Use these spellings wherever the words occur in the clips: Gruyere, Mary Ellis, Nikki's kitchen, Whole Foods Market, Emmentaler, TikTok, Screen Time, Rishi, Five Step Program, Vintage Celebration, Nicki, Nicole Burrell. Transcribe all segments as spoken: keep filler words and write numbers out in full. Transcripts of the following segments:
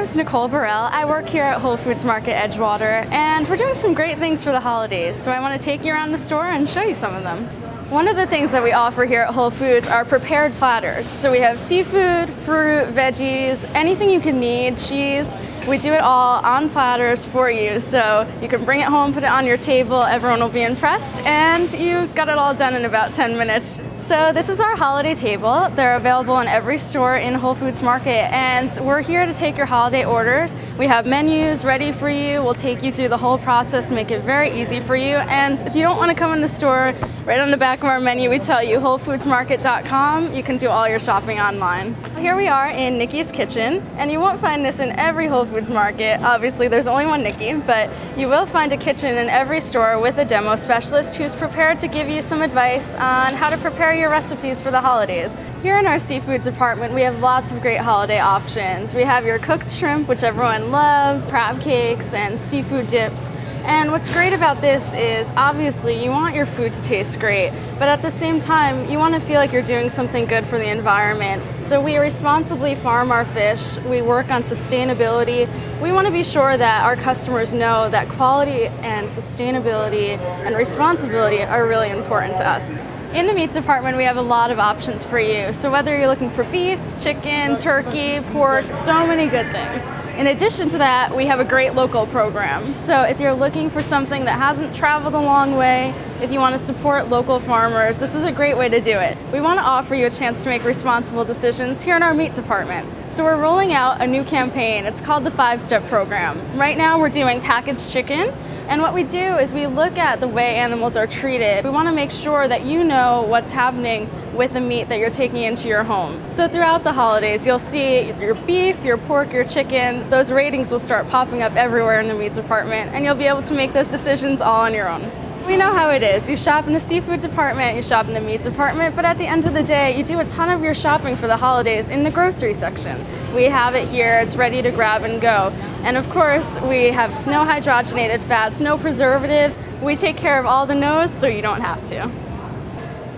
name is Nicole Burrell. I work here at Whole Foods Market, Edgewater, and we're doing some great things for the holidays, so I want to take you around the store and show you some of them. One of the things that we offer here at Whole Foods are prepared platters. So we have seafood, fruit, veggies, anything you can need, cheese. We do it all on platters for you, so you can bring it home, put it on your table, everyone will be impressed, and you got it all done in about ten minutes. So this is our holiday table. They're available in every store in Whole Foods Market, and we're here to take your holiday orders. We have menus ready for you. We'll take you through the whole process, make it very easy for you. And if you don't want to come in the store, right on the back of our menu we tell you whole foods market dot com. You can do all your shopping online. Here we are in Nikki's Kitchen, and you won't find this in every Whole Foods Market. Obviously there's only one Nikki, but you will find a kitchen in every store with a demo specialist who's prepared to give you some advice on how to prepare your recipes for the holidays. Here in our seafood department we have lots of great holiday options. We have your cooked shrimp, which everyone loves, crab cakes and seafood dips. And what's great about this is obviously you want your food to taste great, but at the same time you want to feel like you're doing something good for the environment. So we responsibly farm our fish, we work on sustainability. We want to be sure that our customers know that quality and sustainability and responsibility are really important to us. In the meat department, we have a lot of options for you. So whether you're looking for beef, chicken, turkey, pork, so many good things. In addition to that, we have a great local program. So if you're looking for something that hasn't traveled a long way, if you want to support local farmers, this is a great way to do it. We want to offer you a chance to make responsible decisions here in our meat department. So we're rolling out a new campaign. It's called the Five Step Program. Right now, we're doing packaged chicken. And what we do is we look at the way animals are treated. We want to make sure that you know what's happening with the meat that you're taking into your home. So throughout the holidays, you'll see your beef, your pork, your chicken, those ratings will start popping up everywhere in the meat department, and you'll be able to make those decisions all on your own. We know how it is. You shop in the seafood department, you shop in the meat department, but at the end of the day, you do a ton of your shopping for the holidays in the grocery section. We have it here, it's ready to grab and go. And of course, we have no hydrogenated fats, no preservatives. We take care of all the no's, so you don't have to.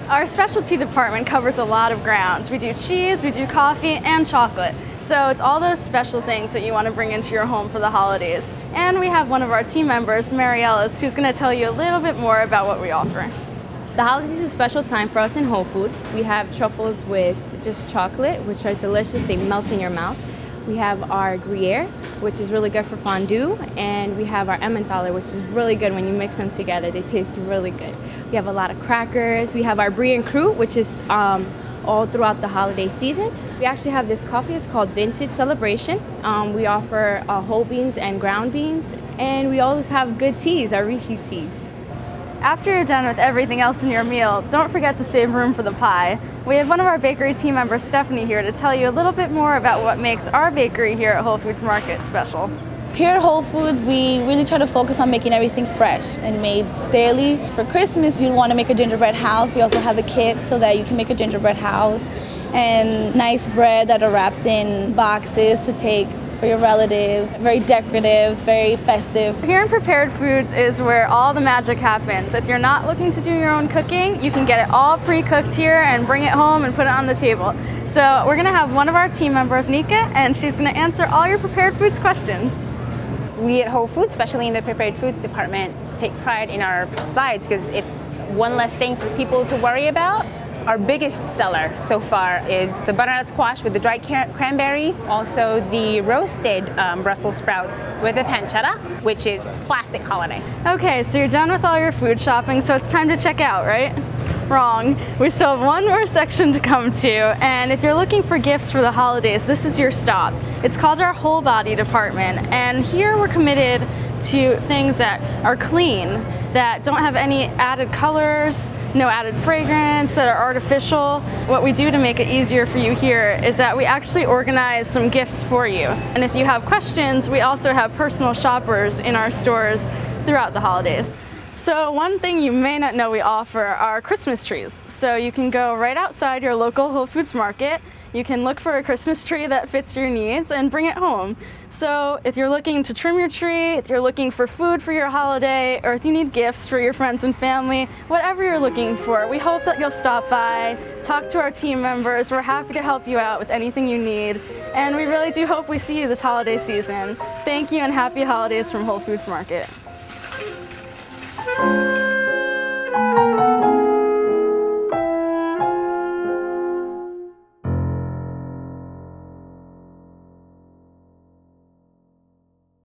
Our specialty department covers a lot of grounds. We do cheese, we do coffee, and chocolate. So it's all those special things that you want to bring into your home for the holidays. And we have one of our team members, Mary Ellis, who's going to tell you a little bit more about what we offer. The holidays is a special time for us in Whole Foods. We have truffles with just chocolate, which are delicious. They melt in your mouth. We have our Gruyere, which is really good for fondue, and we have our Emmentaler, which is really good when you mix them together. They taste really good. We have a lot of crackers. We have our brie and croûte, which is um, all throughout the holiday season. We actually have this coffee. It's called Vintage Celebration. Um, we offer uh, whole beans and ground beans, and we always have good teas, our Rishi teas. After you're done with everything else in your meal, don't forget to save room for the pie. We have one of our bakery team members, Stephanie, here to tell you a little bit more about what makes our bakery here at Whole Foods Market special. Here at Whole Foods, we really try to focus on making everything fresh and made daily. For Christmas, you want to make a gingerbread house. We also have a kit so that you can make a gingerbread house and nice bread that are wrapped in boxes to take for your relatives. Very decorative, very festive. Here in Prepared Foods is where all the magic happens. If you're not looking to do your own cooking, you can get it all pre-cooked here and bring it home and put it on the table. So we're going to have one of our team members, Nika, and she's going to answer all your Prepared Foods questions. We at Whole Foods, especially in the Prepared Foods department, take pride in our sides because it's one less thing for people to worry about. Our biggest seller so far is the butternut squash with the dried cranberries, also the roasted um, Brussels sprouts with the pancetta, which is classic holiday. Okay, so you're done with all your food shopping, so it's time to check out, right? Wrong. We still have one more section to come to, and if you're looking for gifts for the holidays, this is your stop. It's called our whole body department, and here we're committed to things that are clean, that don't have any added colors, no added fragrance, that are artificial. What we do to make it easier for you here is that we actually organize some gifts for you. And if you have questions, we also have personal shoppers in our stores throughout the holidays. So one thing you may not know we offer are Christmas trees. So you can go right outside your local Whole Foods Market. You can look for a Christmas tree that fits your needs and bring it home. So if you're looking to trim your tree, if you're looking for food for your holiday, or if you need gifts for your friends and family, whatever you're looking for, we hope that you'll stop by, talk to our team members. We're happy to help you out with anything you need. And we really do hope we see you this holiday season. Thank you and happy holidays from Whole Foods Market.